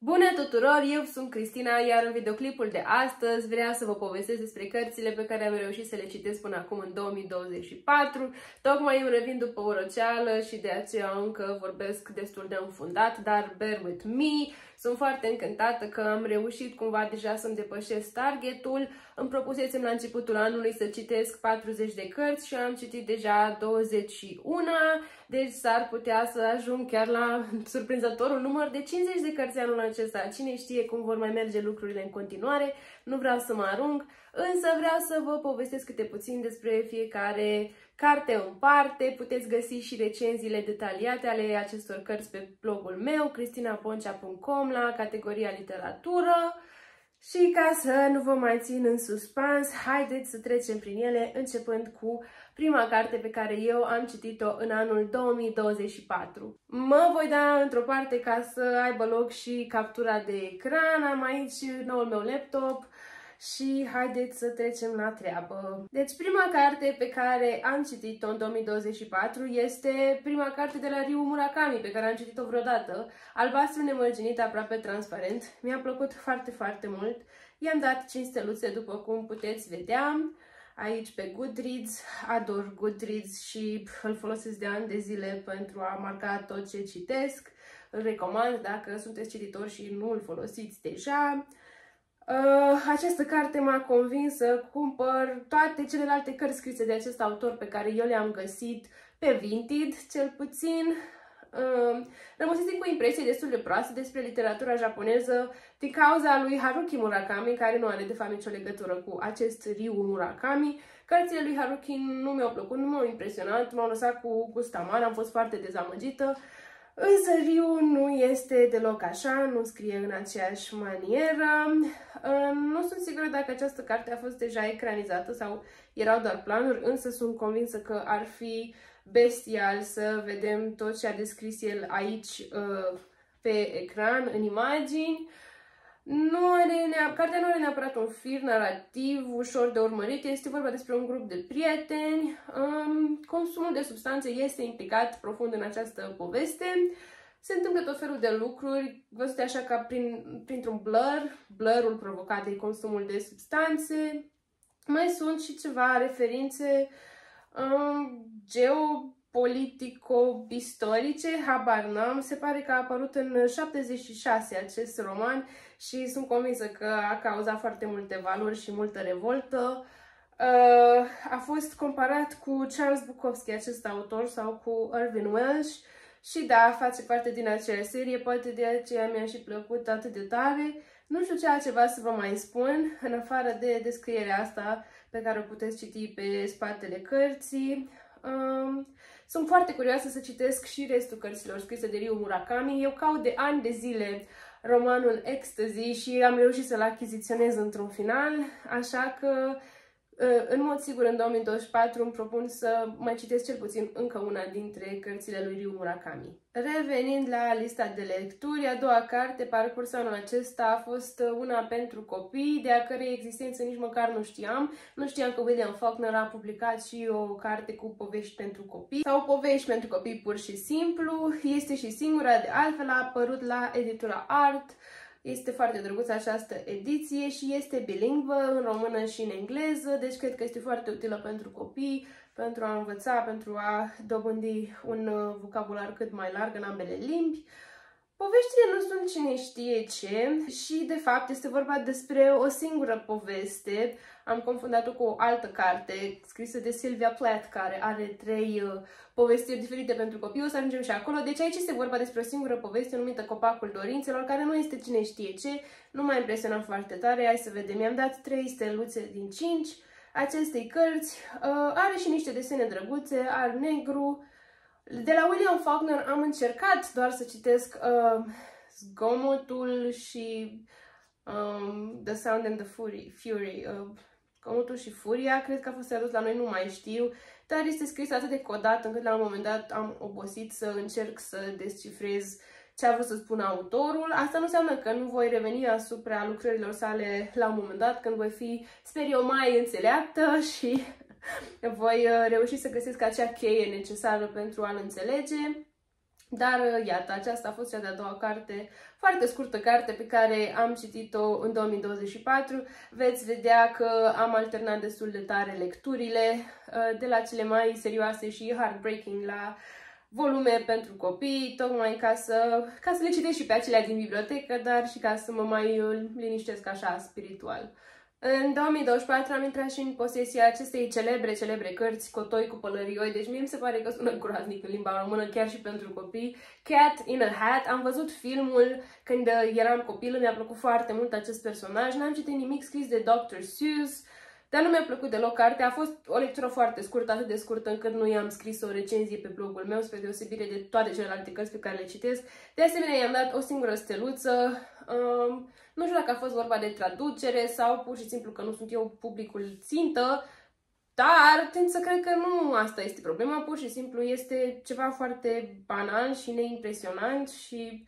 Bună tuturor, eu sunt Cristina, iar în videoclipul de astăzi vreau să vă povestesc despre cărțile pe care am reușit să le citesc până acum în 2024. Tocmai îmi revin după o răceală și de aceea încă vorbesc destul de înfundat, dar bear with me. Sunt foarte încântată că am reușit cumva deja să-mi depășesc targetul. Îmi propusesem la începutul anului să citesc 40 de cărți și am citit deja 21, deci s-ar putea să ajung chiar la surprinzătorul număr de 50 de cărți anul acesta. Cine știe cum vor mai merge lucrurile în continuare, nu vreau să mă arunc, însă vreau să vă povestesc câte puțin despre fiecare carte în parte. Puteți găsi și recenziile detaliate ale acestor cărți pe blogul meu, cristinaboncea.com, la categoria literatură. Și ca să nu vă mai țin în suspans, haideți să trecem prin ele, începând cu prima carte pe care eu am citit-o în anul 2024. Mă voi da într-o parte ca să aibă loc și captura de ecran. Am aici noul meu laptop. Și haideți să trecem la treabă. Deci prima carte pe care am citit-o în 2024 este prima carte de la Ryu Murakami, pe care am citit-o vreodată, Albastru nemărginit, aproape transparent. Mi-a plăcut foarte, foarte mult. I-am dat 5 steluțe, după cum puteți vedea, aici pe Goodreads. Ador Goodreads și îl folosesc de ani de zile pentru a marca tot ce citesc. Îl recomand dacă sunteți cititori și nu îl folosiți deja. Această carte m-a convins să cumpăr toate celelalte cărți scrise de acest autor pe care eu le-am găsit pe Vinted, cel puțin. Rămăsesem cu impresie destul de proastă despre literatura japoneză din cauza lui Haruki Murakami, care nu are de fapt nicio legătură cu acest Ryu Murakami. Cărțile lui Haruki nu mi-au plăcut, nu m-au impresionat, m-au lăsat cu gust amar, am fost foarte dezamăgită. Însă Ryu nu este deloc așa, nu scrie în aceeași manieră. Nu sunt sigură dacă această carte a fost deja ecranizată sau erau doar planuri, însă sunt convinsă că ar fi bestial să vedem tot ce a descris el aici pe ecran, în imagini. Cartea nu are neapărat un fir narrativ ușor de urmărit, este vorba despre un grup de prieteni. Consumul de substanțe este implicat profund în această poveste. Se întâmplă tot felul de lucruri văzute așa ca printr-un blur. Blurul provocat de consumul de substanțe. Mai sunt și ceva referințe geopolitico-istorice, habar n-am. Se pare că a apărut în 76 acest roman și sunt convinsă că a cauzat foarte multe valuri și multă revoltă. A fost comparat cu Charles Bukowski, acest autor, sau cu Irvine Welsh și da, face parte din acea serie, poate de aceea mi-a și plăcut atât de tare. Nu știu ce altceva să vă mai spun, în afară de descrierea asta pe care o puteți citi pe spatele cărții. Sunt foarte curioasă să citesc și restul cărților scrise de Ryu Murakami. Eu caut de ani de zile romanul Ecstasy și am reușit să-l achiziționez într-un final, așa că în mod sigur în 2024 îmi propun să mai citesc cel puțin încă una dintre cărțile lui Ryu Murakami. Revenind la lista de lecturi, a doua carte parcursă anul acesta a fost una pentru copii, de a cărei existență nici măcar nu știam. Nu știam că William Faulkner a publicat și o carte cu povești pentru copii, sau povești pentru copii pur și simplu. Este și singura, de altfel a apărut la editura Art. Este foarte drăguță această ediție și este bilingvă în română și în engleză, deci cred că este foarte utilă pentru copii, pentru a învăța, pentru a dobândi un vocabular cât mai larg în ambele limbi. Poveștile nu sunt cine știe ce și, de fapt, este vorba despre o singură poveste. Am confundat-o cu o altă carte scrisă de Sylvia Plath, care are 3 povestiri diferite pentru copii. O să ajungem și acolo. Deci aici este vorba despre o singură poveste numită Copacul Dorințelor, care nu este cine știe ce. Nu m-a impresionat foarte tare. Hai să vedem. I-am dat 3 steluțe din 5 acestei cărți. Are și niște desene drăguțe, alb-negru. De la William Faulkner am încercat doar să citesc Zgomotul și The Sound and the Fury. Zgomotul și Furia, cred că a fost adus la noi, nu mai știu, dar este scris atât de codat încât la un moment dat am obosit să încerc să descifrez ce a vrut să spună autorul. Asta nu înseamnă că nu voi reveni asupra lucrărilor sale la un moment dat, când voi fi, sper eu, mai înțeleaptă și voi reuși să găsesc acea cheie necesară pentru a-l înțelege. Dar iată, aceasta a fost cea de-a doua carte, foarte scurtă carte pe care am citit-o în 2024. Veți vedea că am alternat destul de tare lecturile, de la cele mai serioase și heartbreaking la volume pentru copii, tocmai ca să le citesc și pe acelea din bibliotecă, dar și ca să mă mai liniștesc așa spiritual. În 2024 am intrat și în posesia acestei celebre cărți Cotoi cu pălărioi, deci mie mi se pare că sună groaznic în limba română, chiar și pentru copii. Cat in a Hat. Am văzut filmul când eram copil, mi-a plăcut foarte mult acest personaj, n-am citit nimic scris de Dr. Seuss, dar nu mi-a plăcut deloc cartea. A fost o lectură foarte scurtă, atât de scurtă încât nu i-am scris o recenzie pe blogul meu, spre deosebire de toate celelalte cărți pe care le citesc. De asemenea, i-am dat o singură steluță. Nu știu dacă a fost vorba de traducere sau pur și simplu că nu sunt eu publicul țintă, dar tind să cred că nu asta este problema, pur și simplu este ceva foarte banal și neimpresionant și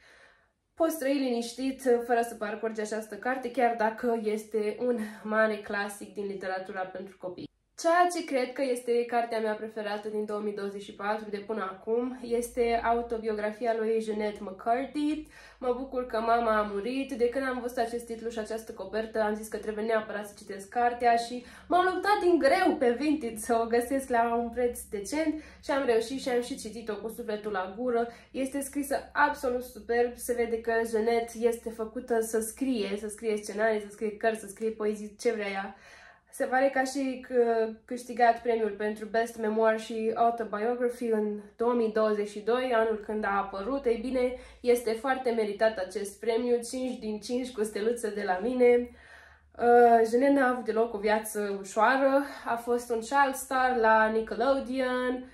poți trăi liniștit fără să parcurgi această carte, chiar dacă este un mare clasic din literatura pentru copii. Ceea ce cred că este cartea mea preferată din 2024 de până acum este autobiografia lui Jennette McCurdy. Mă bucur că mama a murit. De când am văzut acest titlu și această copertă, am zis că trebuie neapărat să citesc cartea și m-am luptat din greu pe Vinted să o găsesc la un preț decent și am reușit și am și citit-o cu sufletul la gură. Este scrisă absolut superb, se vede că Jennette este făcută să scrie scenarii, să scrie cărți, să scrie poezii, ce vrea ea. Se pare că a și câștigat premiul pentru Best Memoir și Autobiography în 2022, anul când a apărut. Ei bine, este foarte meritat acest premiu, 5 din 5 cu steluță de la mine. Jennette n-a avut deloc o viață ușoară, a fost un child star la Nickelodeon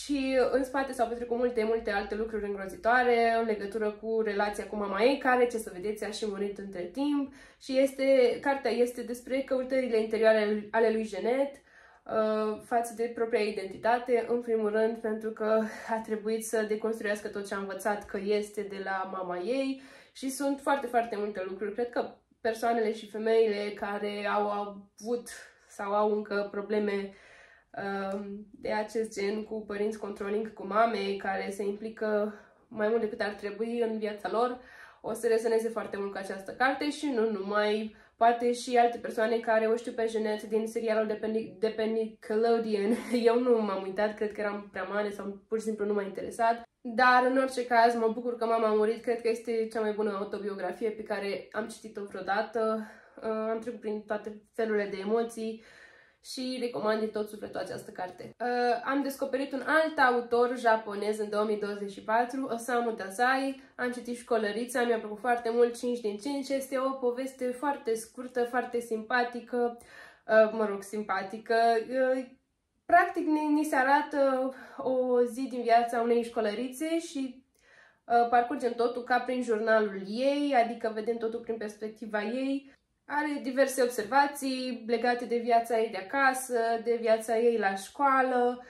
și în spate s-au petrecut multe alte lucruri îngrozitoare în legătură cu relația cu mama ei, care, ce să vedeți, a și murit între timp. Și cartea este despre căutările interioare ale lui Jennette față de propria identitate, în primul rând pentru că a trebuit să deconstruiască tot ce a învățat că este de la mama ei și sunt foarte multe lucruri. Cred că persoanele și femeile care au avut sau au încă probleme de acest gen cu părinți controlling, cu mame care se implică mai mult decât ar trebui în viața lor, o să rezoneze foarte mult cu această carte și nu numai, poate și alte persoane care o știu pe Jennette din serialul de pe Nickelodeon. Eu nu m-am uitat, cred că eram prea mare sau pur și simplu nu m-a interesat. Dar în orice caz mă bucur că mama a murit, cred că este cea mai bună autobiografie pe care am citit-o vreodată. Am trecut prin toate felurile de emoții și recomand din tot sufletul această carte. Am descoperit un alt autor japonez în 2024, Osamu Dazai. Am citit Școlărița, mi-a plăcut foarte mult, 5 din 5. Este o poveste foarte scurtă, foarte simpatică, practic ni se arată o zi din viața unei școlărițe și parcurgem totul ca prin jurnalul ei, adică vedem totul prin perspectiva ei. Are diverse observații legate de viața ei de acasă, de viața ei la școală.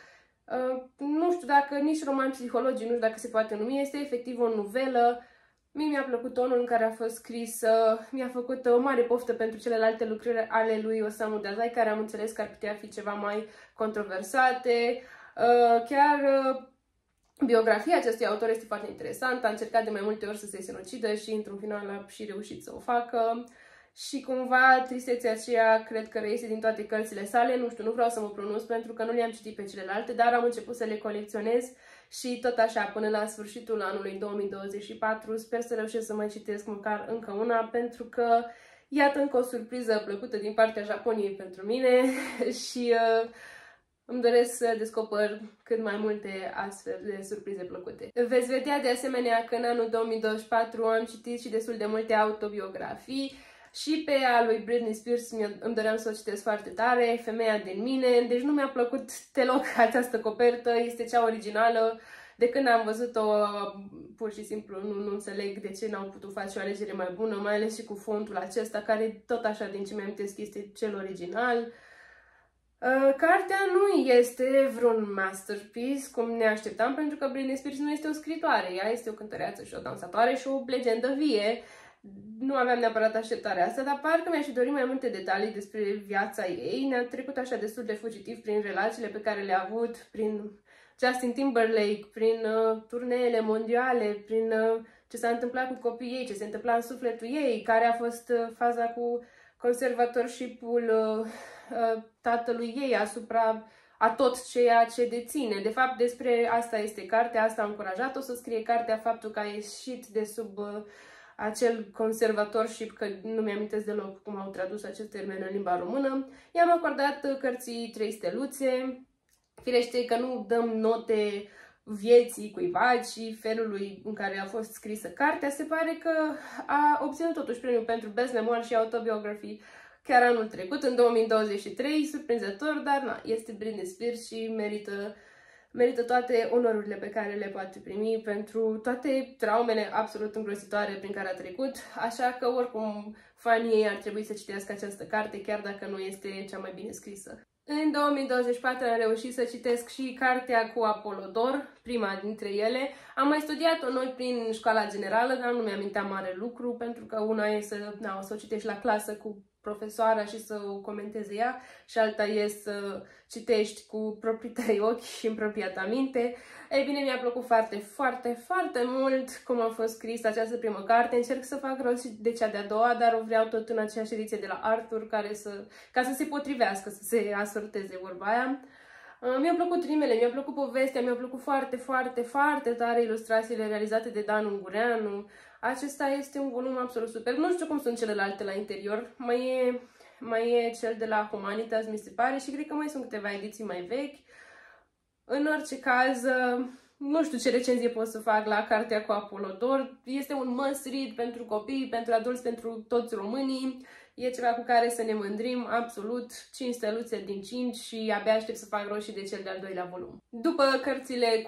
Nu știu dacă nici roman psihologic, nu știu dacă se poate numi, este efectiv o novelă. Mie mi-a plăcut tonul în care a fost scrisă, mi-a făcut o mare poftă pentru celelalte lucruri ale lui Osamu Dazai, care am înțeles că ar putea fi ceva mai controversate. Biografia acestui autor este foarte interesantă, a încercat de mai multe ori să se sinucidă și într-un final a și reușit să o facă. Și cumva tristețea aceea cred că reiese din toate cărțile sale, nu știu, nu vreau să mă pronunț pentru că nu le-am citit pe celelalte, dar am început să le colecționez și tot așa până la sfârșitul anului 2024 sper să reușesc să mai citesc măcar încă una, pentru că iată încă o surpriză plăcută din partea Japoniei pentru mine și îmi doresc să descoper cât mai multe astfel de surprize plăcute. Veți vedea de asemenea că în anul 2024 am citit și destul de multe autobiografii. Și pe a lui Britney Spears îmi doream să o citesc foarte tare, Femeia din mine, deci nu mi-a plăcut deloc această copertă, este cea originală. De când am văzut-o, pur și simplu nu înțeleg de ce n-au putut face o alegere mai bună, mai ales și cu fontul acesta, care tot așa, din ce mi-am amintesc, este cel original. Cartea nu este vreun masterpiece, cum ne așteptam, pentru că Britney Spears nu este o scritoare, ea este o cântăreață și o dansatoare și o legendă vie. Nu aveam neapărat așteptarea asta, dar parcă mi-aș dori mai multe detalii despre viața ei. Ne-a trecut așa destul de fugitiv prin relațiile pe care le-a avut, prin Justin Timberlake, prin turneele mondiale, prin ce s-a întâmplat cu copiii ei, ce se întâmpla în sufletul ei, care a fost faza cu conservatorship-ul tatălui ei asupra a tot ceea ce deține. De fapt, despre asta este cartea, asta a încurajat-o să scrie cartea, faptul că a ieșit de sub acel conservatorship, că nu mi-amintesc deloc cum au tradus acest termen în limba română. I-am acordat cărții 3 steluțe. Firește că nu dăm note vieții cuiva, ci felului în care a fost scrisă cartea. Se pare că a obținut totuși premiul pentru Best Memoir și Autobiography chiar anul trecut, în 2023, surprinzător, dar na, este Britney Spears și merită toate onorurile pe care le poate primi pentru toate traumele absolut îngrozitoare prin care a trecut, așa că oricum fanii ei ar trebui să citească această carte, chiar dacă nu este cea mai bine scrisă. În 2024 am reușit să citesc și cartea cu Apolodor, prima dintre ele. Am mai studiat-o noi prin școala generală, dar nu mi-aminteam mare lucru, pentru că una e să, na, o să o citești la clasă cu profesoara și să o comenteze ea și alta e să citești cu proprii tăi ochi și în propria ta minte. Ei bine, mi-a plăcut foarte, foarte, foarte mult cum a fost scrisă această primă carte. Încerc să fac rost și de cea de-a doua, dar o vreau tot în aceeași ediție de la Arthur, ca să se potrivească, să se asorteze vorba aia. Mi-au plăcut rimele, mi-a plăcut povestea, mi-a plăcut foarte, foarte, foarte tare ilustrațiile realizate de Dan Ungureanu. Acesta este un volum absolut superb. Nu știu cum sunt celelalte la interior. Mai e cel de la Humanitas, mi se pare, și cred că mai sunt câteva ediții mai vechi. În orice caz, nu știu ce recenzie pot să fac la cartea cu Apolodor. Este un must read pentru copii, pentru adulți, pentru toți românii. E ceva cu care să ne mândrim, absolut, 5 steluțe din 5 și abia aștept să fac roșii de cel de-al doilea volum. După cărțile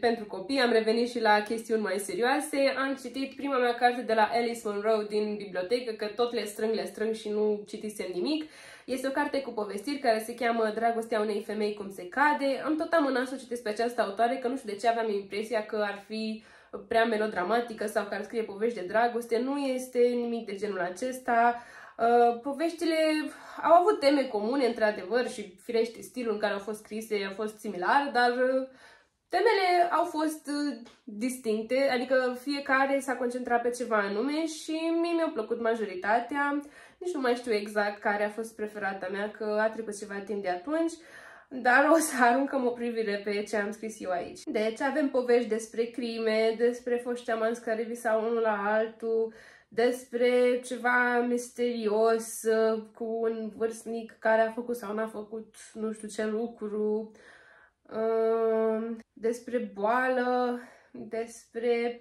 pentru copii am revenit și la chestiuni mai serioase. Am citit prima mea carte de la Alice Munro din bibliotecă, că tot le strâng și nu citisem nimic. Este o carte cu povestiri care se cheamă Dragostea unei femei cum se cade. Am tot amânat să o citesc pe această autoare, că nu știu de ce aveam impresia că ar fi prea melodramatică sau care scrie povești de dragoste. Nu este nimic de genul acesta. Poveștile au avut teme comune, într-adevăr, și firește stilul în care au fost scrise a fost similar, dar temele au fost distincte, adică fiecare s-a concentrat pe ceva anume și mie mi-a plăcut majoritatea. Nici nu mai știu exact care a fost preferata mea, că a trecut ceva timp de atunci. Dar o să aruncăm o privire pe ce am scris eu aici. Deci avem povești despre crime, despre foști amanți care visau unul la altul, despre ceva misterios cu un vârstnic care a făcut sau n-a făcut nu știu ce lucru, despre boală, despre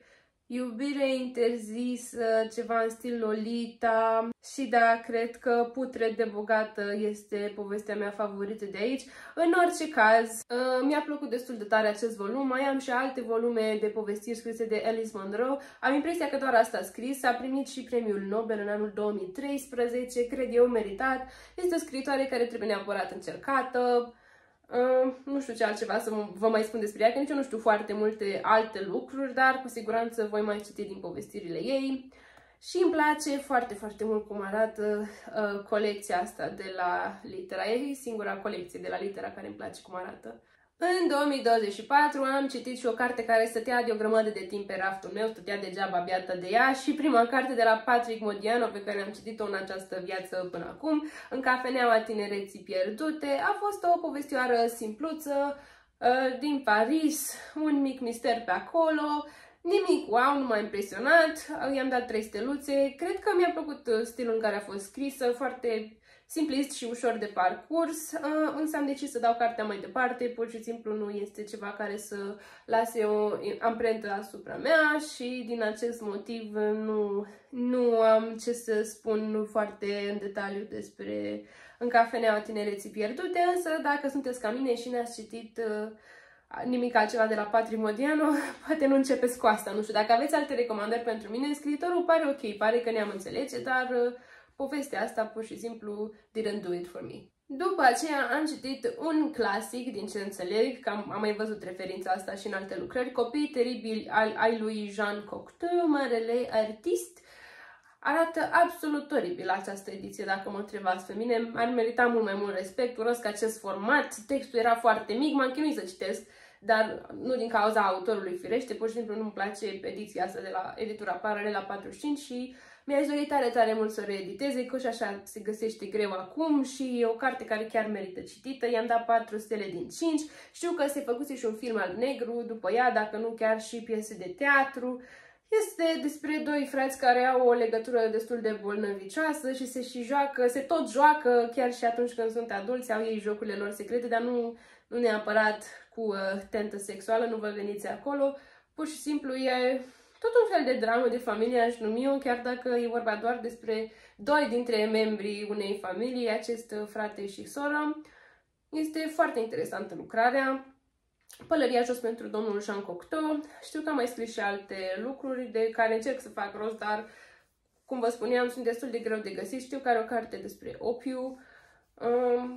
iubire interzisă, ceva în stil Lolita. Și da, cred că Putred de bogată este povestea mea favorită de aici. În orice caz, mi-a plăcut destul de tare acest volum. Mai am și alte volume de povestiri scrise de Alice Munro. Am impresia că doar asta a scris. A primit și premiul Nobel în anul 2013, cred eu meritat. Este o scriitoare care trebuie neapărat încercată. Nu știu ce altceva să vă mai spun despre ea, că nici eu nu știu foarte multe alte lucruri, dar cu siguranță voi mai citi din povestirile ei. Și îmi place foarte, foarte mult cum arată colecția asta de la Litera. E singura colecție de la Litera care îmi place cum arată. În 2024 am citit și o carte care stătea de o grămadă de timp pe raftul meu, stătea degeaba biata de ea, și prima carte de la Patrick Modiano pe care am citit-o în această viață până acum, În cafeneaua tinereții pierdute. A fost o povestioară simpluță din Paris, un mic mister pe acolo, nimic wow, nu m-a impresionat, i-am dat 3 steluțe, cred că mi-a plăcut stilul în care a fost scrisă, foarte simplist și ușor de parcurs, însă am decis să dau cartea mai departe, pur și simplu nu este ceva care să lase o amprentă asupra mea și din acest motiv nu am ce să spun foarte în detaliu despre În cafeneaua tinereții pierdute, însă dacă sunteți ca mine și n-ați citit nimic altceva de la Patrick Modiano, poate nu începeți cu asta, nu știu. Dacă aveți alte recomandări pentru mine, scriitorul pare ok, pare că ne-am înțelege, dar povestea asta pur și simplu didn't do it for me. După aceea am citit un clasic, din ce înțeleg, că am mai văzut referința asta și în alte lucrări, Copiii teribili ai lui Jean Cocteau, marele artist. Arată absolut oribil această ediție, dacă mă întrebați pe mine. Ar merita mult mai mult respect, urăsc acest format, textul era foarte mic, m-am chinuit să citesc dar nu din cauza autorului firește, pur și simplu nu-mi place ediția asta de la editura Paralel la 45 și mi-aș dori tare, tare mult să o reediteze, că și așa se găsește greu acum și e o carte care chiar merită citită. I-am dat 4 stele din 5. Știu că se făcuse și un film alb-negru după ea, dacă nu chiar și piese de teatru. Este despre doi frați care au o legătură destul de bolnăvicioasă și se tot joacă chiar și atunci când sunt adulți, au ei jocurile lor secrete, dar nu neapărat cu tentă sexuală, nu vă veniți acolo. Pur și simplu e tot un fel de dramă de familie, aș numi eu, chiar dacă e vorba doar despre doi dintre membrii unei familii, acest frate și soră. Este foarte interesantă lucrarea. Pălăria jos pentru domnul Jean Cocteau. Știu că am mai scris și alte lucruri de care încerc să fac rost, dar, cum vă spuneam, sunt destul de greu de găsit. Știu că are o carte despre opiu.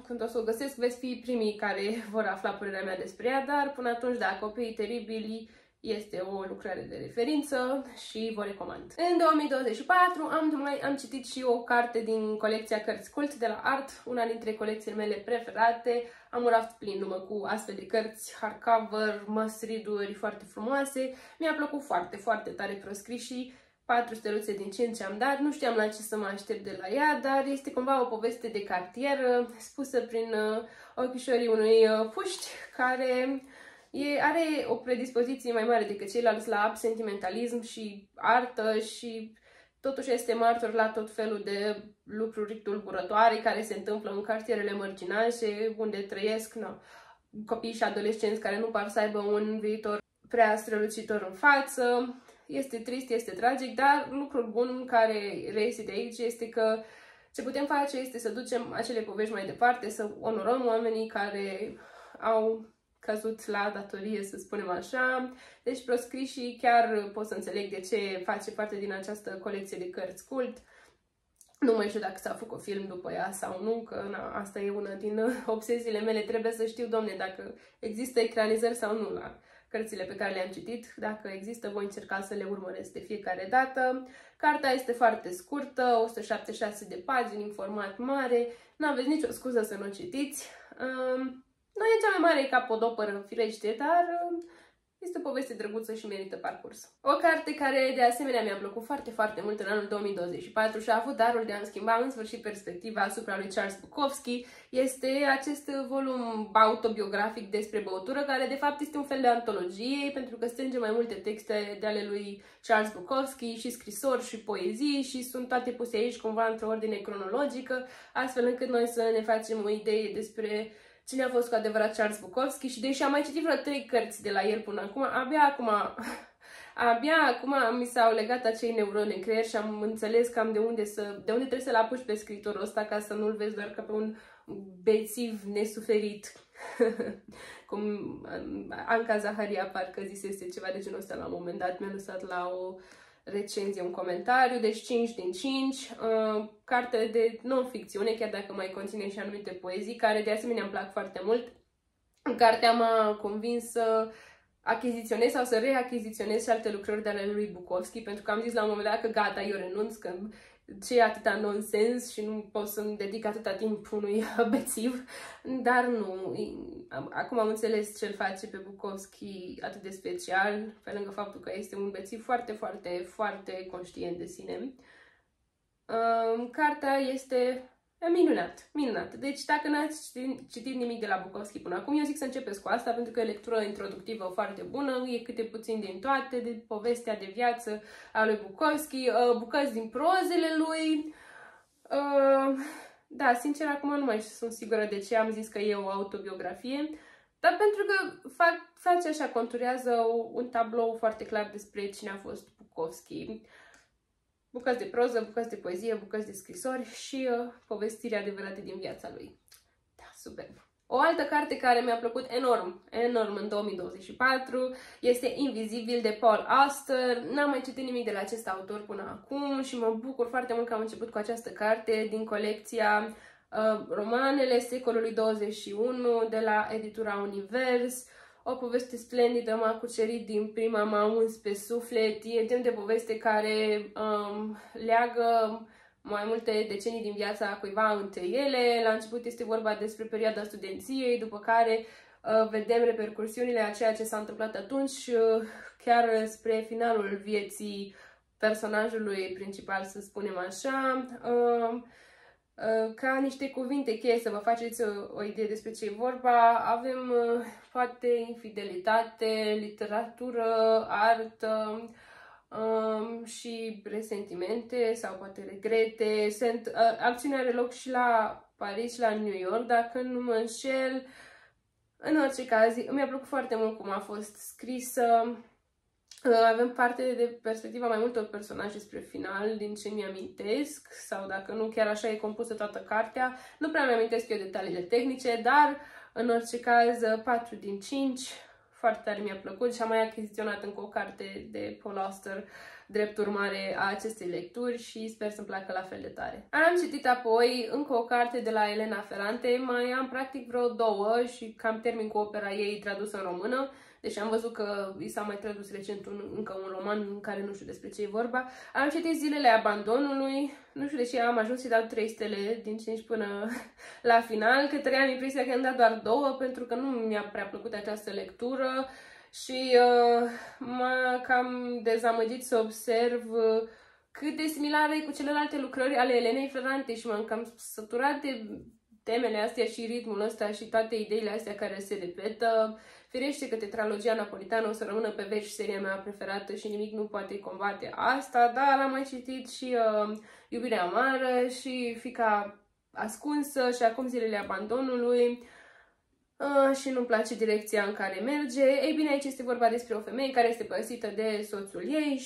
Când o să o găsesc, veți fi primii care vor afla părerea mea despre ea, dar până atunci, da, Copiii teribili este o lucrare de referință și vă recomand. În 2024 am citit și o carte din colecția Cărți Cult de la Art, una dintre colecțiile mele preferate. Am un raft plin numai cu astfel de cărți, hardcover, must-read-uri foarte frumoase. Mi-a plăcut foarte, foarte tare proscris și 4 steluțe din 5 am dat. Nu știam la ce să mă aștept de la ea, dar este cumva o poveste de cartier spusă prin ochișorii unui puști care are o predispoziție mai mare decât ceilalți la sentimentalism și artă și totuși este martor la tot felul de lucruri tulburătoare care se întâmplă în cartierele marginale unde trăiesc copii și adolescenți care nu par să aibă un viitor prea strălucitor în față. Este trist, este tragic, dar lucrul bun care reiese de aici este că ce putem face este să ducem acele povești mai departe, să onorăm oamenii care au căzut la datorie, să spunem așa. Deci proscrișii chiar pot să înțeleg de ce face parte din această colecție de cărți cult. Nu mai știu dacă s-a făcut film după ea sau nu, că asta e una din obseziile mele. Trebuie să știu, domne, dacă există ecranizări sau nu la cărțile pe care le-am citit. Dacă există, voi încerca să le urmăresc de fiecare dată. Cartea este foarte scurtă, 176 de pagini, în format mare. N-aveți nicio scuză să nu o citiți. Nu e cea mai mare capodopără, firește, dar este o poveste drăguță și merită parcurs. O carte care, de asemenea, mi-a plăcut foarte, foarte mult în anul 2024 și a avut darul de a-mi schimba în sfârșit perspectiva asupra lui Charles Bukowski, este acest volum autobiografic despre băutură, care, de fapt, este un fel de antologie, pentru că strânge mai multe texte de ale lui Charles Bukowski, și scrisori, și poezii, și sunt toate puse aici, cumva, într-o ordine cronologică, astfel încât noi să ne facem o idee despre cine a fost cu adevărat Charles Bukowski și deși am mai citit vreo 3 cărți de la el până acum, abia acum mi s-au legat acei neuroni în creier și am înțeles cam de unde trebuie să-l apuci pe scriitorul ăsta ca să nu-l vezi doar ca pe un bețiv nesuferit. Cum Anca Zaharia parcă zisese ceva de genul ăsta la un moment dat, mi-a lăsat la o recenzie, un comentariu, deci 5 din 5, carte de non-ficțiune, chiar dacă mai conține și anumite poezii, care de asemenea îmi plac foarte mult. Cartea m-a convins să achiziționez sau să reachiziționez și alte lucrări de ale lui Bukowski, pentru că am zis la un moment dat că gata, eu renunț, că ce e atâta nonsens și nu pot să-mi dedic atâta timp unui bețiv, dar nu. Acum am înțeles ce îl face pe Bukowski atât de special, pe lângă faptul că este un bețiv foarte, foarte, foarte conștient de sine. Cartea este minunată. Deci dacă n-ați citit nimic de la Bukowski până acum, eu zic să începeți cu asta, pentru că e o lectură introductivă foarte bună, e câte puțin din toate, de povestea de viață a lui Bukowski, bucăți din prozele lui. Da, sincer, acum nu mai sunt sigură de ce am zis că e o autobiografie, dar pentru că face așa, conturează un tablou foarte clar despre cine a fost Bukowski. Bucăți de proză, bucăți de poezie, bucăți de scrisori și povestiri adevărate din viața lui. Da, superb! O altă carte care mi-a plăcut enorm în 2024 este Invizibil de Paul Auster. N-am mai citit nimic de la acest autor până acum și mă bucur foarte mult că am început cu această carte din colecția Romanele secolului 21 de la editura Univers. O poveste splendidă, m-a cucerit din prima, m-a uns pe suflet. E timp de poveste care leagă mai multe decenii din viața cuiva între ele. La început este vorba despre perioada studenției, după care vedem repercursiunile a ceea ce s-a întâmplat atunci, chiar spre finalul vieții personajului principal, să spunem așa, ca niște cuvinte cheie, să vă faceți o idee despre ce e vorba. Avem poate infidelitate, literatură, artă și presentimente sau poate regrete. Acțiunea are loc și la Paris și la New York, dacă nu mă înșel. În orice caz, mi-a plăcut foarte mult cum a fost scrisă. Avem parte de perspectiva mai multor personaje spre final, din ce mi-amintesc, sau dacă nu, chiar așa e compusă toată cartea. Nu prea mi-amintesc eu detaliile tehnice, dar în orice caz 4 din 5, foarte tare mi-a plăcut și am mai achiziționat încă o carte de Paul Auster drept urmare a acestei lecturi și sper să-mi placă la fel de tare. Am citit apoi încă o carte de la Elena Ferrante, mai am practic vreo două și cam termin cu opera ei tradusă în română. Deci am văzut că i s-a mai tradus recent încă un roman în care nu știu despre ce e vorba. Am citit Zilele Abandonului, nu știu de ce am ajuns să-i dau 3 stele din 5 până la final, că am impresia că am dat doar 2 pentru că nu mi-a prea plăcut această lectură și m-a cam dezamăgit să observ cât de similară e cu celelalte lucrări ale Elenei Ferrante și m-am cam săturat de temele astea și ritmul ăsta și toate ideile astea care se repetă. Firește că tetralogia napolitană o să rămână pe veci seria mea preferată și nimic nu poate combate asta, dar am mai citit și Iubirea Amară și Fica Ascunsă și acum Zilele Abandonului și nu-mi place direcția în care merge. Ei bine, aici este vorba despre o femeie care este părăsită de soțul ei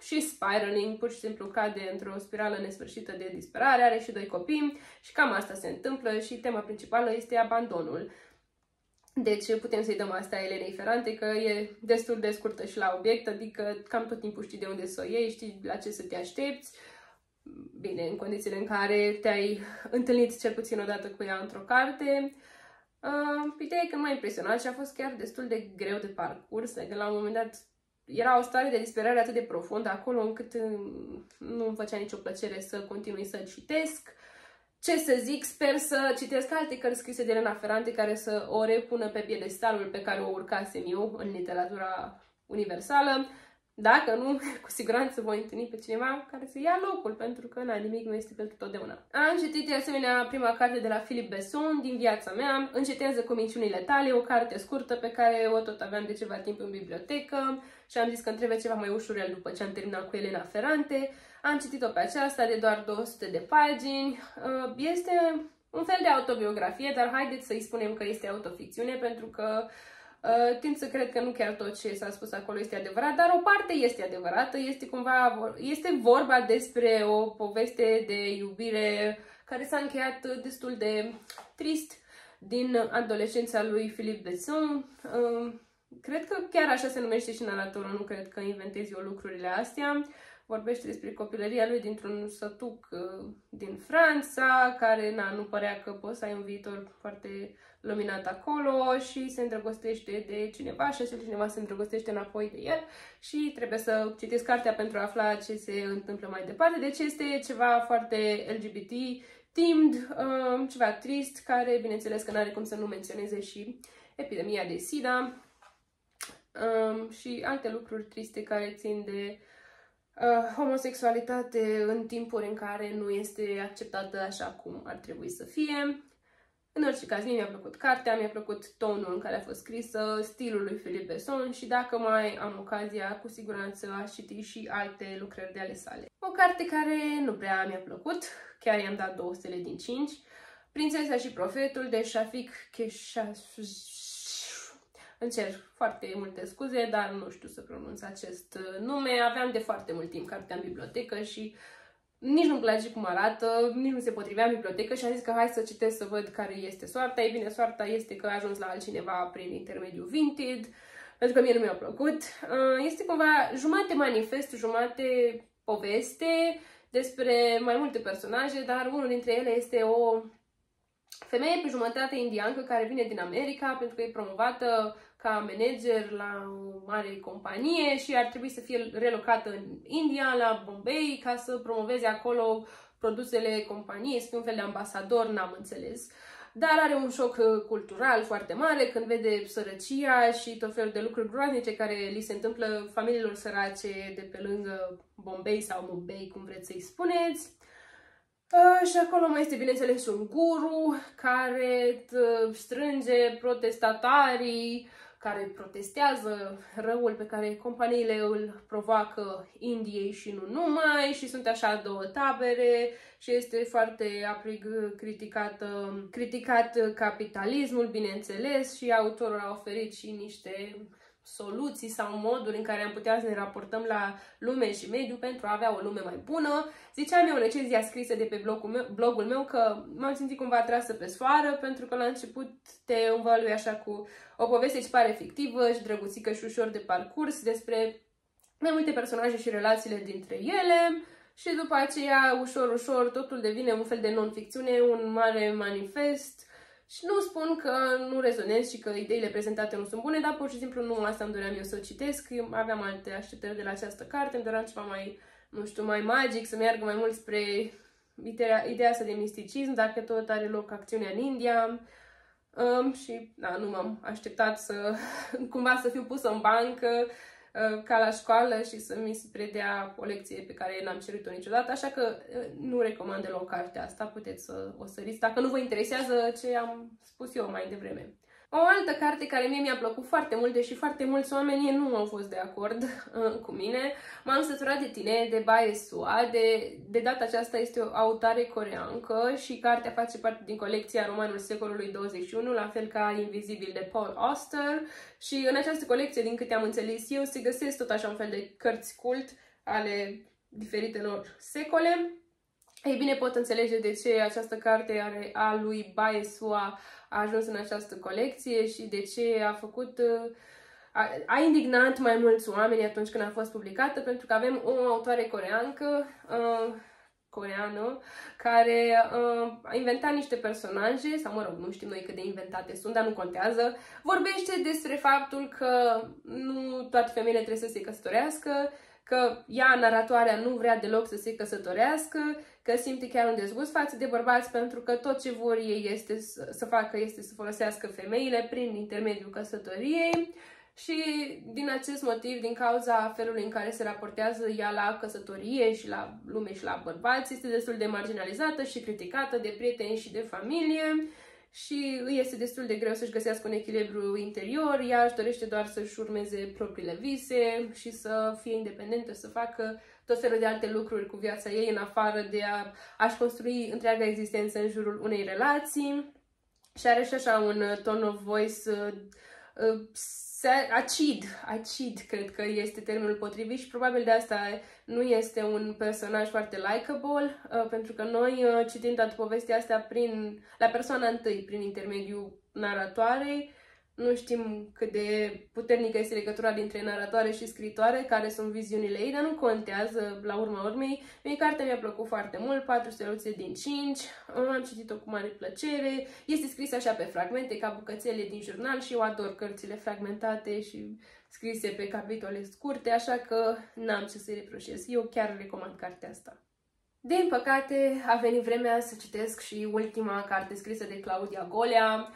și spiraling, pur și simplu cade într-o spirală nesfârșită de disperare, are și 2 copii și cam asta se întâmplă și tema principală este abandonul. Deci putem să-i dăm asta Elenei Ferrante, că e destul de scurtă și la obiect, adică cam tot timpul știi de unde să o iei, știi la ce să te aștepți. Bine, în condițiile în care te-ai întâlnit cel puțin odată cu ea într-o carte. Ideea e că m-a impresionat și a fost chiar destul de greu de parcurs, că la un moment dat era o stare de disperare atât de profundă acolo încât nu îmi făcea nicio plăcere să continui să citesc. Ce să zic, sper să citesc alte cărți scrise de Elena Ferrante care să o repună pe piedestalul pe care o urcasem eu în literatura universală. Dacă nu, cu siguranță voi întâlni pe cineva care să ia locul, pentru că na, nimic nu este pentru totdeauna. Am citit de asemenea prima carte de la Philippe Besson, Din viața mea, Încetează cu minciunile tale, o carte scurtă pe care o tot aveam de ceva timp în bibliotecă și am zis că îmi trebuie ceva mai ușurel după ce am terminat cu Elena Ferrante. Am citit-o pe aceasta de doar 200 de pagini. Este un fel de autobiografie, dar haideți să-i spunem că este autoficțiune, pentru că tind să cred că nu chiar tot ce s-a spus acolo este adevărat, dar o parte este adevărată, este vorba despre o poveste de iubire care s-a încheiat destul de trist din adolescența lui Philippe Besson. Cred că chiar așa se numește și naratorul, nu cred că inventez eu lucrurile astea. Vorbește despre copilăria lui dintr-un sătuc din Franța, care nu părea că poți să ai un viitor foarte luminat acolo și se îndrăgostește de cineva și acel cineva se îndrăgostește înapoi de el și trebuie să citesc cartea pentru a afla ce se întâmplă mai departe. Deci este ceva foarte LGBT, timid, ceva trist, care bineînțeles că n-are cum să nu menționeze și epidemia de SIDA și alte lucruri triste care țin de homosexualitate în timpuri în care nu este acceptată așa cum ar trebui să fie. În orice caz, mie mi-a plăcut cartea, mi-a plăcut tonul în care a fost scrisă, stilul lui Philippe Besson și dacă mai am ocazia, cu siguranță aș citi și alte lucrări de ale sale. O carte care nu prea mi-a plăcut, chiar i-am dat 2 stele din 5, Prințesa și profetul de Șafik Keshash. Îmi cer foarte multe scuze, dar nu știu să pronunț acest nume. Aveam de foarte mult timp cartea în bibliotecă și nici nu-mi place cum arată, nici nu se potrivea în bibliotecă și am zis că hai să citesc să văd care este soarta. Ei bine, soarta este că a ajuns la altcineva prin intermediul Vinted, pentru că mie nu mi-a plăcut. Este cumva jumate manifest, jumate poveste despre mai multe personaje, dar unul dintre ele este o femeie pe jumătate indiancă care vine din America pentru că e promovată ca manager la o mare companie și ar trebui să fie relocată în India, la Bombay, ca să promoveze acolo produsele companiei, să fie un fel de ambasador, n-am înțeles. dar are un șoc cultural foarte mare când vede sărăcia și tot felul de lucruri groaznice care li se întâmplă familiilor sărace de pe lângă Bombay sau Mumbai, cum vreți să-i spuneți. Și acolo mai este, bineînțeles, un guru care strânge protestatarii care protestează răul pe care companiile îl provoacă Indiei și nu numai, și sunt așa două tabere și este foarte aprig criticat capitalismul, bineînțeles, și autorul a oferit și niște soluții sau moduri în care am putea să ne raportăm la lume și mediu pentru a avea o lume mai bună. Ziceam eu în recenzia scrisă de pe blogul meu că m-am simțit cumva atrasă pe soară, pentru că la început te învălui așa cu o poveste ce pare fictivă și drăguțică și ușor de parcurs despre mai multe personaje și relațiile dintre ele și după aceea, ușor, ușor, totul devine un fel de non-ficțiune, un mare manifest. Și nu spun că nu rezonez și că ideile prezentate nu sunt bune, dar pur și simplu nu asta îmi doream eu să o citesc. Eu aveam alte așteptări de la această carte, îmi doream ceva mai, nu știu, mai magic, să meargă mai mult spre ideea asta de misticism, dacă tot are loc acțiunea în India. Și da, nu m-am așteptat să cumva să fiu pusă în bancă ca la școală și să mi se predea o lecție pe care n-am cerut-o niciodată, așa că nu recomand deloc cartea asta, puteți să o săriți dacă nu vă interesează ce am spus eu mai devreme. O altă carte care mie mi-a plăcut foarte mult, deși foarte mulți oameni nu au fost de acord cu mine, M-am săturat de tine, de Bae Suah. De data aceasta este o autoare coreancă și cartea face parte din colecția Romanul secolului 21, la fel ca Invizibil de Paul Auster, și în această colecție, din câte am înțeles eu, se găsesc tot așa un fel de cărți cult ale diferitelor secole. Ei bine, pot înțelege de ce această carte a lui Bae Suah a ajuns în această colecție și de ce a făcut, a indignat mai mulți oameni atunci când a fost publicată, pentru că avem o autoare coreană care a inventat niște personaje, sau mă rog, nu știm noi cât de inventate sunt, dar nu contează. Vorbește despre faptul că nu toate femeile trebuie să se căsătorească, că ea, naratoarea, nu vrea deloc să se căsătorească, că simte chiar un dezgust față de bărbați pentru că tot ce vor ei este să facă este să folosească femeile prin intermediul căsătoriei și din acest motiv, din cauza felului în care se raportează ea la căsătorie și la lume și la bărbați, este destul de marginalizată și criticată de prieteni și de familie și îi este destul de greu să-și găsească un echilibru interior. Ea își dorește doar să-și urmeze propriile vise și să fie independentă, să facă tot felul de alte lucruri cu viața ei în afară de a-și construi întreaga existență în jurul unei relații. Și are și așa un tone of voice acid, cred că este termenul potrivit și probabil de asta nu este un personaj foarte likable, pentru că noi citim toată povestea asta la persoana întâi, prin intermediul naratoarei. Nu știm cât de puternică este legătura dintre naratoare și scriitoare, care sunt viziunile ei, dar nu contează la urma urmei. Mie cartea mi-a plăcut foarte mult, 4 steluțe din 5, am citit-o cu mare plăcere. Este scrisă așa pe fragmente, ca bucățele din jurnal și eu ador cărțile fragmentate și scrise pe capitole scurte, așa că n-am ce să-i reproșez. Eu chiar recomand cartea asta. Din păcate, a venit vremea să citesc și ultima carte scrisă de Claudia Golea.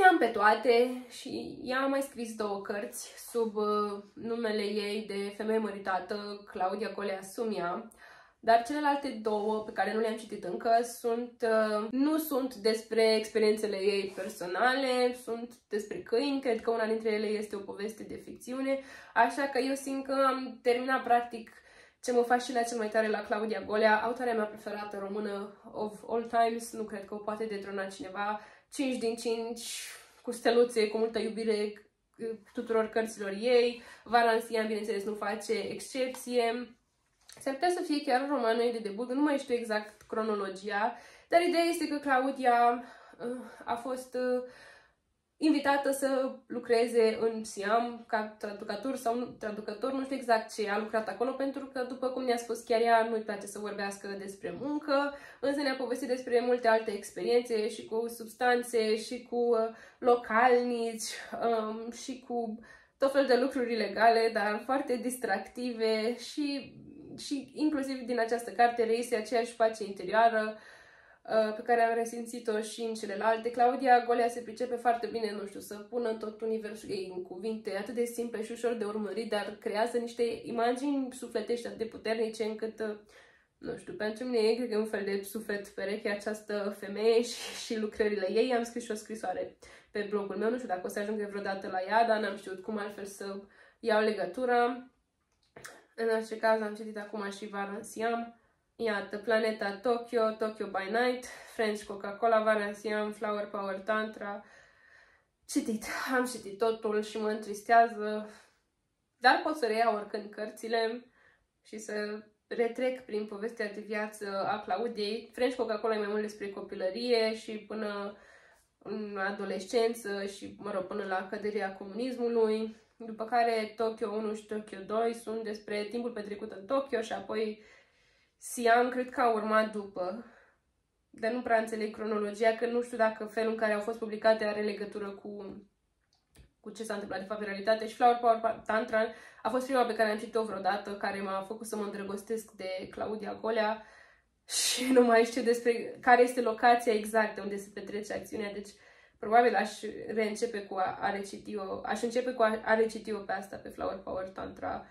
Le-am pe toate și ea a mai scris două cărți sub numele ei de femeie măritată, Claudia Golea Sumia, dar celelalte două pe care nu le-am citit încă nu sunt despre experiențele ei personale, sunt despre câini, cred că una dintre ele este o poveste de ficțiune, așa că eu simt că am terminat practic ce mă fascina cel mai tare la Claudia Golea, autoarea mea preferată română of all times, nu cred că o poate detrona cineva, 5 din 5, cu steluțe, cu multă iubire tuturor cărților ei. Varansyan, bineînțeles, nu face excepție. S-ar putea să fie chiar romanul ei de debut, nu mai știu exact cronologia, dar ideea este că Claudia a fost invitată să lucreze în Siam ca traducător, nu știu exact ce a lucrat acolo, pentru că, după cum ne-a spus chiar ea, nu-i place să vorbească despre muncă, însă ne-a povestit despre multe alte experiențe și cu substanțe și cu localnici și cu tot felul de lucruri ilegale, dar foarte distractive și inclusiv din această carte reiese aceeași pace interioară pe care am resimțit-o și în celelalte. Claudia Golea se pricepe foarte bine, nu știu, să pună tot universul ei în cuvinte atât de simple și ușor de urmărit, dar creează niște imagini sufletești atât de puternice încât, nu știu, pentru mine e, cred că e un fel de suflet pereche această femeie și lucrările ei. Am scris și o scrisoare pe blogul meu, nu știu dacă o să ajung vreodată la ea, dar n-am știut cum altfel să iau legătura. În orice caz, am citit acum și Varansiam. Iată, Planeta Tokyo, Tokyo by Night, French Coca-Cola, Varansiam, Flower Power Tantra. Citit, am citit totul și mă întristează, dar pot să reiau oricând cărțile și să retrec prin povestea de viață a Claudiei. French Coca-Cola e mai mult despre copilărie și până în adolescență și, mă rog, până la căderea comunismului. După care Tokyo 1 și Tokyo 2 sunt despre timpul petrecut în Tokyo și apoi Siam cred că a urmat după. Dar nu prea înțeleg cronologia, că nu știu dacă felul în care au fost publicate are legătură cu ce s-a întâmplat de fapt în realitate. Și Flower Power Tantra a fost prima pe care am citit-o vreodată, care m-a făcut să mă îndrăgostesc de Claudia Golea și nu mai știu despre care este locația exactă unde se petrece acțiunea, deci probabil aș reîncepe cu a reciti-o, aș începe cu a reciti-o pe asta, pe Flower Power Tantra.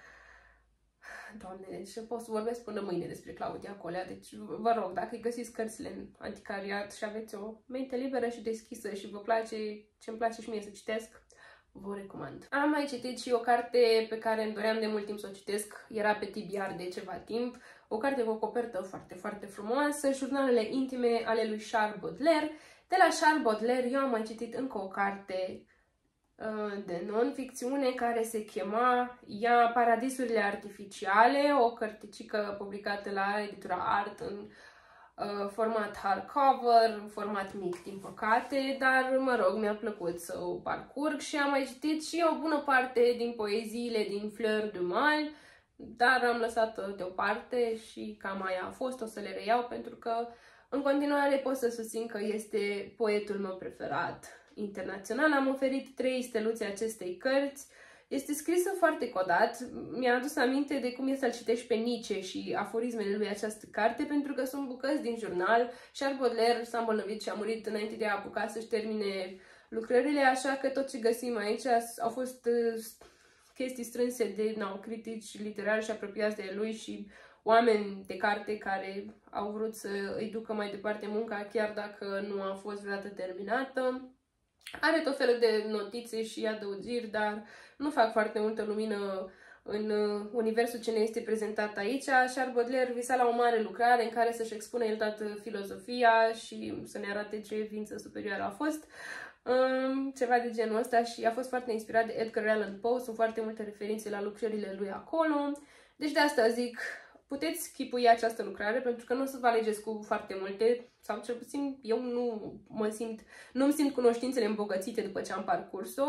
Doamne, deci pot să vorbesc până mâine despre Claudia Golea, deci vă rog, dacă îi găsiți cărțile în anticariat și aveți o minte liberă și deschisă și vă place ce-mi place și mie să citesc, vă recomand. Am mai citit și o carte pe care îmi doream de mult timp să o citesc, era pe TBR de ceva timp, o carte cu o copertă foarte, foarte frumoasă, Jurnalele intime ale lui Charles Baudelaire. De la Charles Baudelaire eu am mai citit încă o carte de non-ficțiune care se chema Paradisurile Artificiale, o cărticică publicată la editura Art în format hardcover, format mic, din păcate, dar, mă rog, mi-a plăcut să o parcurg și am mai citit și o bună parte din poeziile din Fleur du Mal, dar am lăsat-o deoparte și cam aia a fost, o să le reiau pentru că în continuare pot să susțin că este poetul meu preferat internațional. Am oferit 3 steluțe acestei cărți. Este scrisă foarte codat. Mi-a adus aminte de cum e să-l citești pe Nietzsche și aforismele lui această carte, pentru că sunt bucăți din jurnal. Charles Baudelaire s-a îmbolnăvit și a murit înainte de a apuca să-și termine lucrările, așa că tot ce găsim aici au fost chestii strânse de critici literari și apropiați de lui și oameni de carte care au vrut să îi ducă mai departe munca, chiar dacă nu a fost vreodată terminată. Are tot felul de notițe și adăugiri, dar nu fac foarte multă lumină în universul ce ne este prezentat aici. Charles Baudelaire visa la o mare lucrare în care să-și expună el toată filozofia și să ne arate ce ființă superioară a fost. Ceva de genul ăsta și a fost foarte inspirat de Edgar Allan Poe, sunt foarte multe referințe la lucrările lui acolo. Deci de asta zic, puteți chipui această lucrare pentru că nu o să vă alegeți cu foarte multe, sau cel puțin eu nu-mi simt cunoștințele îmbogățite după ce am parcurs-o.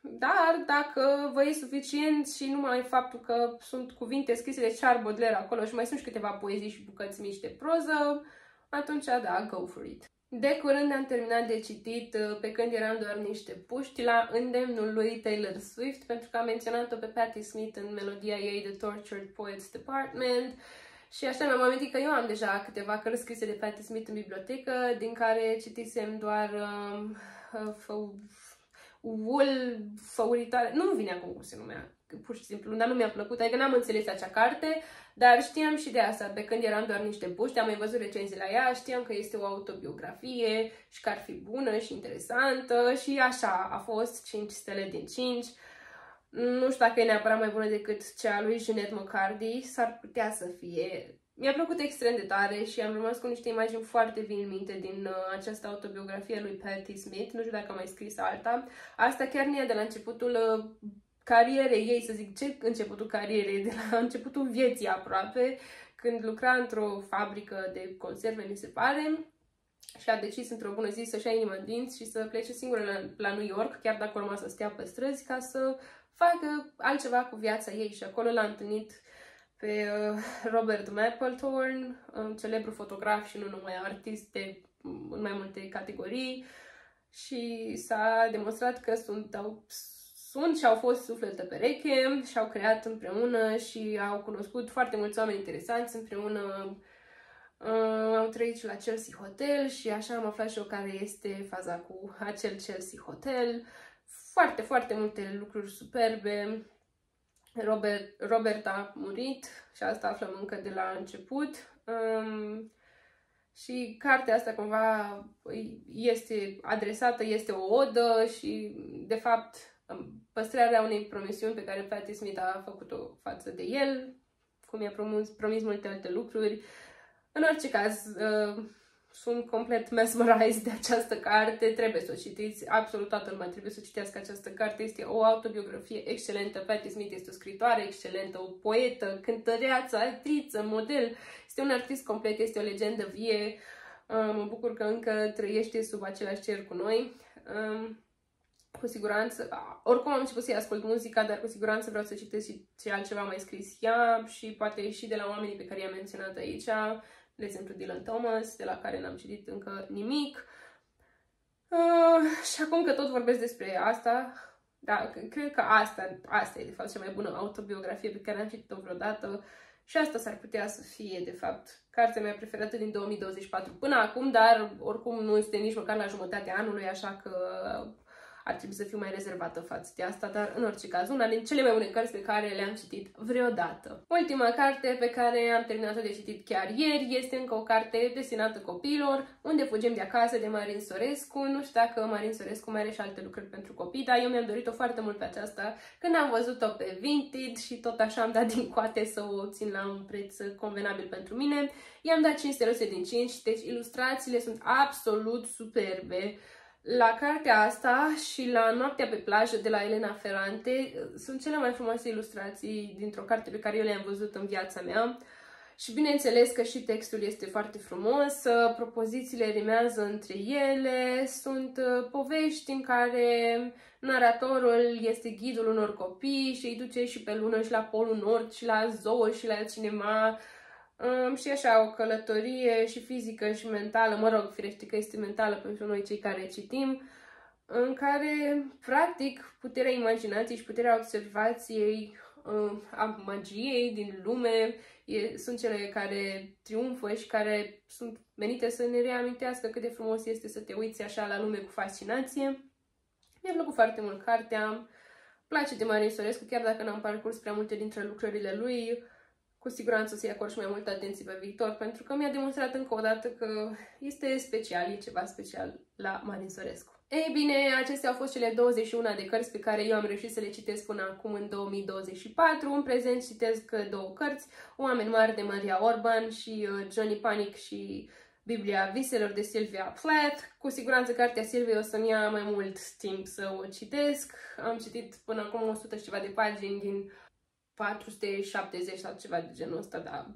Dar dacă vă e suficient și numai faptul că sunt cuvinte scrise de Charles Baudelaire acolo și mai sunt și câteva poezii și bucăți mici de proză, atunci da, go for it. De curând am terminat de citit Pe când eram doar niște puști, la îndemnul lui Taylor Swift, pentru că am menționat-o pe Patti Smith în melodia ei The Tortured Poets Department și așa mi-am amintit că eu am deja câteva cărți scrise de Patti Smith în bibliotecă, din care citisem doar Wool Făuritoare, nu vine acum cum se numea, pur și simplu, dar nu mi-a plăcut, adică n-am înțeles acea carte, dar știam și de asta, Pe când eram doar niște puști, am mai văzut recenzii la ea, știam că este o autobiografie și că ar fi bună și interesantă și așa a fost, 5 stele din 5. Nu știu dacă e neapărat mai bună decât cea lui Jennette McCurdy, s-ar putea să fie. Mi-a plăcut extrem de tare și am rămas cu niște imagini foarte vii în minte din această autobiografie lui Patti Smith, nu știu dacă am mai scris alta. Asta chiar nu e de la începutul carierei ei, să zic, ce începutul carierei, de la începutul vieții aproape, când lucra într-o fabrică de conserve, mi se pare, și a decis într-o bună zi să-și ia inima în dinți și să plece singură la New York, chiar dacă urma să stea pe străzi, ca să facă altceva cu viața ei. Și acolo l-a întâlnit pe Robert Mapplethorne, celebru fotograf și nu numai, artist în mai multe categorii, și s-a demonstrat că sunt și au fost suflete pereche și au creat împreună și au cunoscut foarte mulți oameni interesanți împreună, Am trăit și la Chelsea Hotel și așa am aflat și eu care este faza cu acel Chelsea Hotel. Foarte, foarte multe lucruri superbe. Robert a murit și asta aflăm încă de la început. Și cartea asta cumva este adresată, este o odă și, de fapt, păstrarea unei promisiuni pe care Patti Smith a făcut-o față de el, cum i-a promis multe alte lucruri. În orice caz, sunt complet mesmerized de această carte, trebuie să o citiți, absolut toată lumea trebuie să citească această carte, este o autobiografie excelentă, Patti Smith este o scriitoare excelentă, o poetă, cântăreață, actriță, model, este un artist complet, este o legendă vie, mă bucur că încă trăiește sub același cer cu noi. Cu siguranță, oricum am început să-i ascult muzica, dar cu siguranță vreau să citesc și ce altceva mai scris ea și poate și de la oamenii pe care i-am menționat aici, de exemplu Dylan Thomas, de la care n-am citit încă nimic. Și acum că tot vorbesc despre asta, da, cred că asta e de fapt cea mai bună autobiografie pe care am citit-o vreodată și asta s-ar putea să fie, de fapt, cartea mea preferată din 2024 până acum, dar oricum nu este nici măcar la jumătatea anului, așa că ar trebui să fiu mai rezervată față de asta, dar în orice caz, una din cele mai bune cărți pe care le-am citit vreodată. Ultima carte pe care am terminat-o de citit chiar ieri este încă o carte destinată copiilor, Unde fugim de acasă, de Marin Sorescu. Nu știu dacă Marin Sorescu mai are și alte lucruri pentru copii, dar eu mi-am dorit-o foarte mult pe aceasta când am văzut-o pe Vinted și tot așa am dat din coate să o țin la un preț convenabil pentru mine. I-am dat 5 stele din 5, deci ilustrațiile sunt absolut superbe. La cartea asta și la Noaptea pe plajă de la Elena Ferrante sunt cele mai frumoase ilustrații dintr-o carte pe care eu le-am văzut în viața mea. Și bineînțeles că și textul este foarte frumos, propozițiile rimează între ele, sunt povești în care naratorul este ghidul unor copii și îi duce și pe lună și la Polul Nord și la zoo și la cinema. Și așa, o călătorie și fizică și mentală, mă rog, firește că este mentală pentru noi cei care citim, în care, practic, puterea imaginației și puterea observației a magiei din lume sunt cele care triumfă și care sunt menite să ne reamintească cât de frumos este să te uiți așa la lume cu fascinație. Mi-a plăcut foarte mult cartea, place de Marin Sorescu, chiar dacă n-am parcurs prea multe dintre lucrările lui. Cu siguranță o să-i acord și mai multă atenție pe viitor, pentru că mi-a demonstrat încă o dată că este special, e ceva special la Marin Sorescu. Ei bine, acestea au fost cele 21 de cărți pe care eu am reușit să le citesc până acum în 2024. În prezent citesc 2 cărți, Oameni mari de Maria Orban și Johnny Panic și Biblia viselor de Sylvia Plath. Cu siguranță cartea Sylvia o să-mi ia mai mult timp să o citesc. Am citit până acum 100 și ceva de pagini din 470 sau ceva de genul ăsta, dar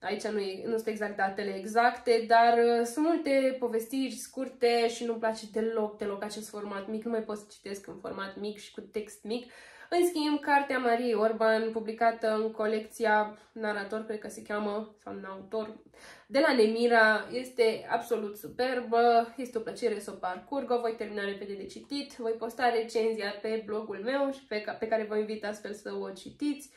aici nu sunt exact datele exacte, dar sunt multe povestiri scurte și nu-mi place deloc acest format mic, nu mai pot să citesc în format mic și cu text mic. În schimb, cartea Mariei Orban, publicată în colecția Narator, cred că se cheamă, sau Autor, de la Nemira, este absolut superbă, este o plăcere să o parcurg, o voi termina repede de citit, voi posta recenzia pe blogul meu și pe care vă invit astfel să o citiți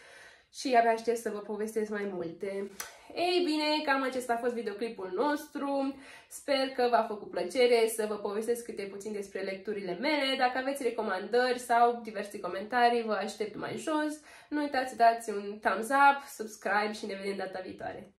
și abia aștept să vă povestesc mai multe. Ei bine, cam acesta a fost videoclipul nostru, sper că v-a făcut plăcere să vă povestesc câte puțin despre lecturile mele. Dacă aveți recomandări sau diverse comentarii, vă aștept mai jos. Nu uitați să dați un thumbs up, subscribe și ne vedem data viitoare!